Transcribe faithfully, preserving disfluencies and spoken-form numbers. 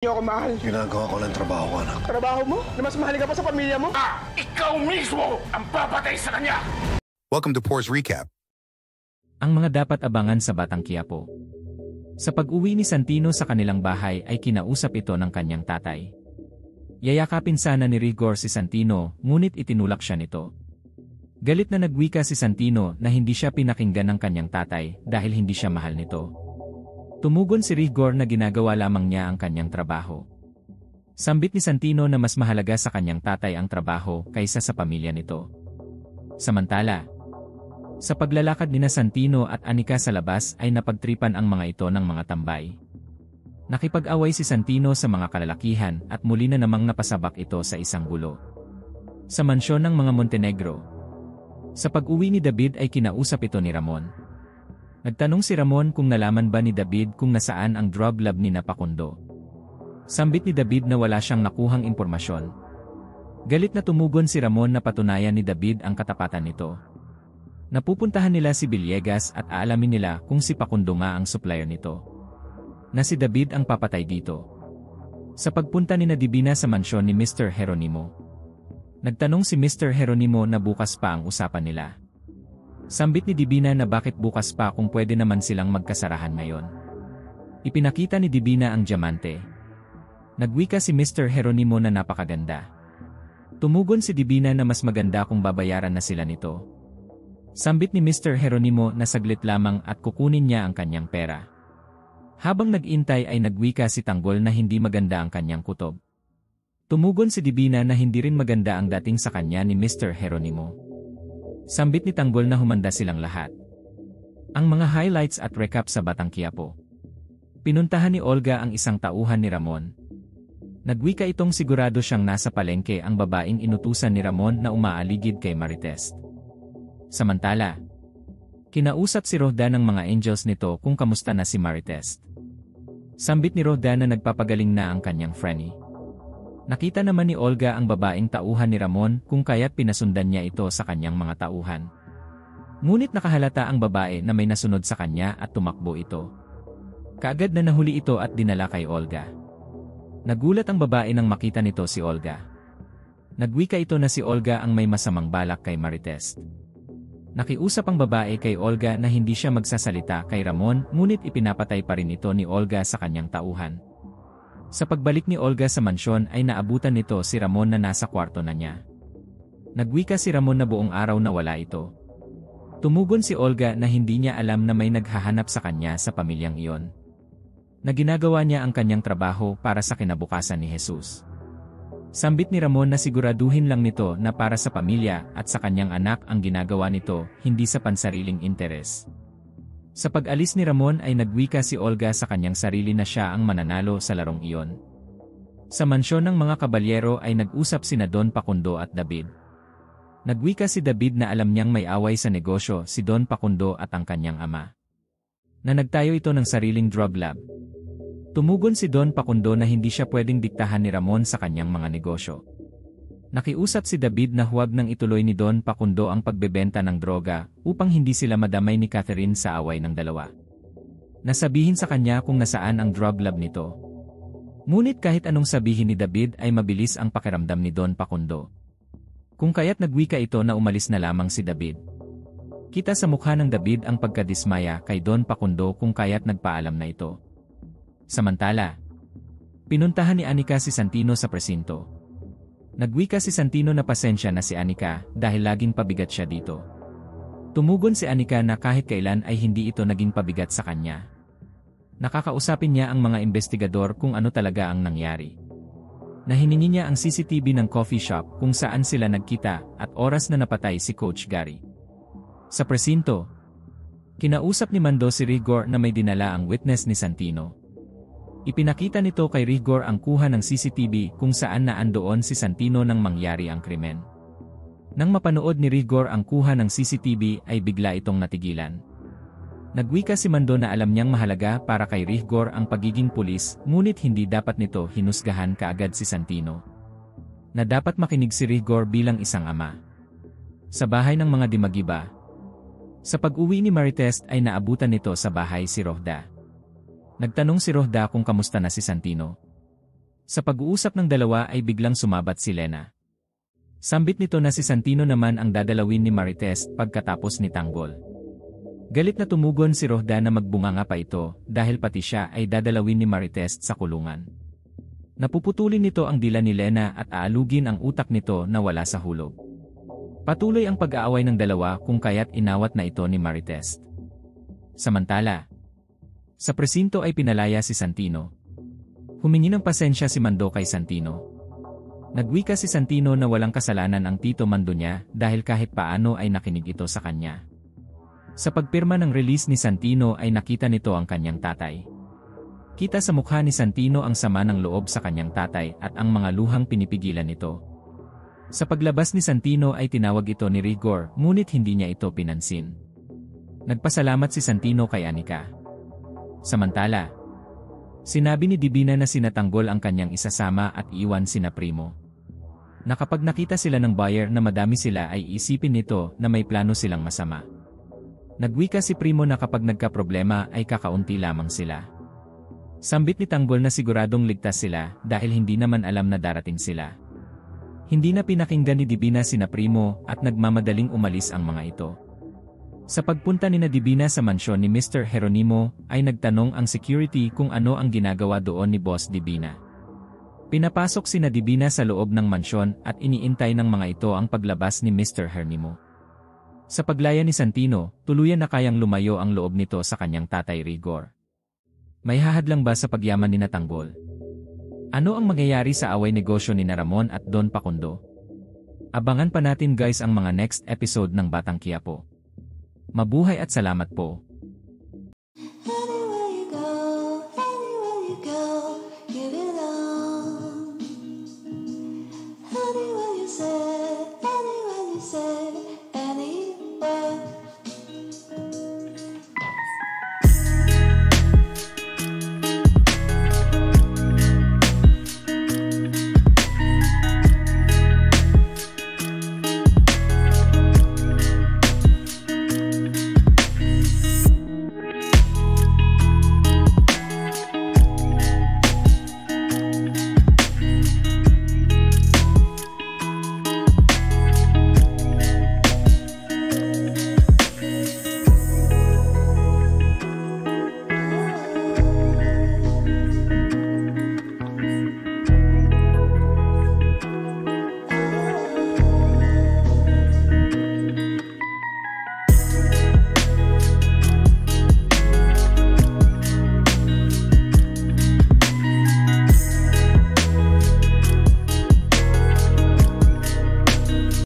Hindi ako mahal. Ginagawa ko lang trabaho ko, anak. Trabaho mo? Na mas mahalaga pa sa pamilya mo? Ah! Ikaw mismo ang papatay sa kanya! Welcome to Poor's Recap. Ang mga dapat abangan sa Batang Quiapo. Sa pag-uwi ni Santino sa kanilang bahay ay kinausap ito ng kanyang tatay. Yayakapin sana ni Rigor si Santino, ngunit itinulak siya nito. Galit na nagwika si Santino na hindi siya pinakinggan ng kanyang tatay dahil hindi siya mahal nito. Tumugon si Rigor na ginagawa lamang niya ang kanyang trabaho. Sambit ni Santino na mas mahalaga sa kanyang tatay ang trabaho kaysa sa pamilya nito. Samantala, sa paglalakad nina Santino at Anika sa labas ay napagtripan ang mga ito ng mga tambay. Nakipag-away si Santino sa mga kalalakihan at muli na namang napasabak ito sa isang gulo. Sa mansyon ng mga Montenegro, sa pag-uwi ni David ay kinausap ito ni Ramon. Nagtanong si Ramon kung nalaman ba ni David kung nasaan ang drug lab ni Napakundo. Sambit ni David na wala siyang nakuhang impormasyon. Galit na tumugon si Ramon na patunayan ni David ang katapatan nito. Napupuntahan nila si Villegas at aalamin nila kung si Pakundo nga ang supplier nito. Na si David ang papatay dito. Sa pagpunta ni Nadibina sa mansyon ni Mister Geronimo. Nagtanong si Mister Geronimo na bukas pa ang usapan nila. Sambit ni Divina na bakit bukas pa kung pwede naman silang magkasarahan ngayon. Ipinakita ni Divina ang diamante. Nagwika si Mister Geronimo na napakaganda. Tumugon si Divina na mas maganda kung babayaran na sila nito. Sambit ni Mister Geronimo na saglit lamang at kukunin niya ang kanyang pera. Habang nag-intay ay nagwika si Tanggol na hindi maganda ang kanyang kutob. Tumugon si Divina na hindi rin maganda ang dating sa kanya ni Mister Geronimo. Sambit ni Tanggol na humanda silang lahat. Ang mga highlights at recap sa Batang Quiapo. Pinuntahan ni Olga ang isang tauhan ni Ramon. Nagwika itong sigurado siyang nasa palengke ang babaeng inutusan ni Ramon na umaaligid kay Marites. Samantala, kinausap si Rohda ng mga angels nito kung kamusta na si Marites. Sambit ni Rohda na nagpapagaling na ang kanyang Franny. Nakita naman ni Olga ang babaeng tauhan ni Ramon kung kaya't pinasundan niya ito sa kanyang mga tauhan. Ngunit nakahalata ang babae na may nasunod sa kanya at tumakbo ito. Kaagad na nahuli ito at dinala kay Olga. Nagulat ang babae nang makita nito si Olga. Nagwika ito na si Olga ang may masamang balak kay Marites. Nakiusap ang babae kay Olga na hindi siya magsasalita kay Ramon ngunit ipinapatay pa rin ito ni Olga sa kanyang tauhan. Sa pagbalik ni Olga sa mansyon ay naabutan nito si Ramon na nasa kwarto na niya. Nagwika si Ramon na buong araw na wala ito. Tumugon si Olga na hindi niya alam na may naghahanap sa kanya sa pamilyang iyon. Na ginagawa niya ang kanyang trabaho para sa kinabukasan ni Jesus. Sambit ni Ramon na siguraduhin lang nito na para sa pamilya at sa kanyang anak ang ginagawa nito, hindi sa pansariling interes. Sa pag-alis ni Ramon ay nagwika si Olga sa kanyang sarili na siya ang mananalo sa larong iyon. Sa mansyon ng mga kabalyero ay nag-usap sina Don Pakundo at David. Nagwika si David na alam niyang may away sa negosyo si Don Pakundo at ang kanyang ama. Na nagtayo ito ng sariling drug lab. Tumugon si Don Pakundo na hindi siya pwedeng diktahan ni Ramon sa kanyang mga negosyo. Nakiusap si David na huwag nang ituloy ni Don Pakundo ang pagbebenta ng droga upang hindi sila madamay ni Catherine sa away ng dalawa. Nasabihin sa kanya kung nasaan ang drug lab nito. Ngunit kahit anong sabihin ni David ay mabilis ang pakiramdam ni Don Pakundo. Kung kaya't nagwika ito na umalis na lamang si David. Kita sa mukha ng David ang pagkadismaya kay Don Pakundo kung kaya't nagpaalam na ito. Samantala, pinuntahan ni Anika si Santino sa presinto. Nagwika si Santino na pasensya na si Anika dahil laging pabigat siya dito. Tumugon si Anika na kahit kailan ay hindi ito naging pabigat sa kanya. Nakakausapin niya ang mga investigador kung ano talaga ang nangyari. Nahiningi niya ang C C T V ng coffee shop kung saan sila nagkita at oras na napatay si Coach Gary. Sa presinto, kinausap ni Mando si Rigor na may dinala ang witness ni Santino. Ipinakita nito kay Rigor ang kuha ng C C T V kung saan naandoon si Santino nang mangyari ang krimen. Nang mapanood ni Rigor ang kuha ng C C T V ay bigla itong natigilan. Nagwika si Mando na alam niyang mahalaga para kay Rigor ang pagiging pulis ngunit hindi dapat nito hinusgahan kaagad si Santino. Na dapat makinig si Rigor bilang isang ama. Sa bahay ng mga Dimagiba. Sa pag-uwi ni Marites ay naabutan nito sa bahay si Rohda. Nagtanong si Rohda kung kamusta na si Santino. Sa pag-uusap ng dalawa ay biglang sumabat si Lena. Sambit nito na si Santino naman ang dadalawin ni Marites pagkatapos ni Tanggol. Galit na tumugon si Rohda na magbunganga pa ito dahil pati siya ay dadalawin ni Marites sa kulungan. Napuputulin nito ang dila ni Lena at aalugin ang utak nito na wala sa hulog. Patuloy ang pag-aaway ng dalawa kung kaya't inawat na ito ni Marites. Samantala, sa presinto ay pinalaya si Santino. Humingi ng pasensya si Mando kay Santino. Nagwika si Santino na walang kasalanan ang tito Mando niya dahil kahit paano ay nakinig ito sa kanya. Sa pagpirma ng release ni Santino ay nakita nito ang kanyang tatay. Kita sa mukha ni Santino ang sama ng loob sa kanyang tatay at ang mga luhang pinipigilan nito. Sa paglabas ni Santino ay tinawag ito ni Rigor ngunit hindi niya ito pinansin. Nagpasalamat si Santino kay Anika. Samantala, sinabi ni Divina na sinatanggol ang kanyang isasama at iwan sina Primo. Nakapag nakita sila ng buyer na madami sila ay isipin nito na may plano silang masama. Nagwika si Primo na kapag nagkaproblema ay kakaunti lamang sila. Sambit ni Tanggol na siguradong ligtas sila dahil hindi naman alam na darating sila. Hindi na pinakinggan ni Divina sina Primo at nagmamadaling umalis ang mga ito. Sa pagpunta ni Divina sa mansyon ni Mister Geronimo, ay nagtanong ang security kung ano ang ginagawa doon ni Boss Divina. Pinapasok si Divina sa loob ng mansyon at iniintay ng mga ito ang paglabas ni Mister Geronimo. Sa paglaya ni Santino, tuluyan na kayang lumayo ang loob nito sa kanyang tatay Rigor. May hahadlang ba sa pagyaman ni Natanggol? Ano ang mangyayari sa away negosyo ni Ramon at Don Pacundo? Abangan pa natin guys ang mga next episode ng Batang Quiapo. Mabuhay at salamat po.